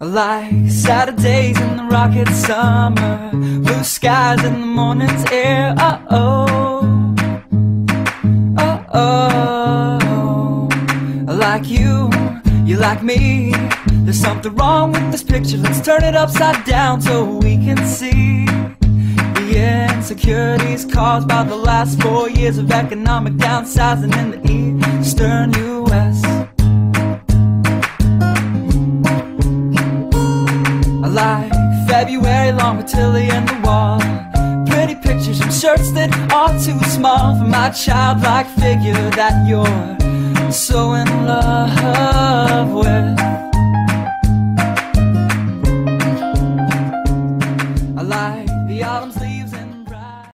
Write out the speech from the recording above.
I like Saturdays in the rocket summer, blue skies in the morning's air. Uh-oh, uh-oh. I like you, you like me. There's something wrong with this picture. Let's turn it upside down so we can see the insecurities caused by the last 4 years of economic downsizing in the eastern U.S. Like February, long with Tilly and the wall, pretty pictures from shirts that are too small for my childlike figure that you're so in love with. I like the autumn's leaves.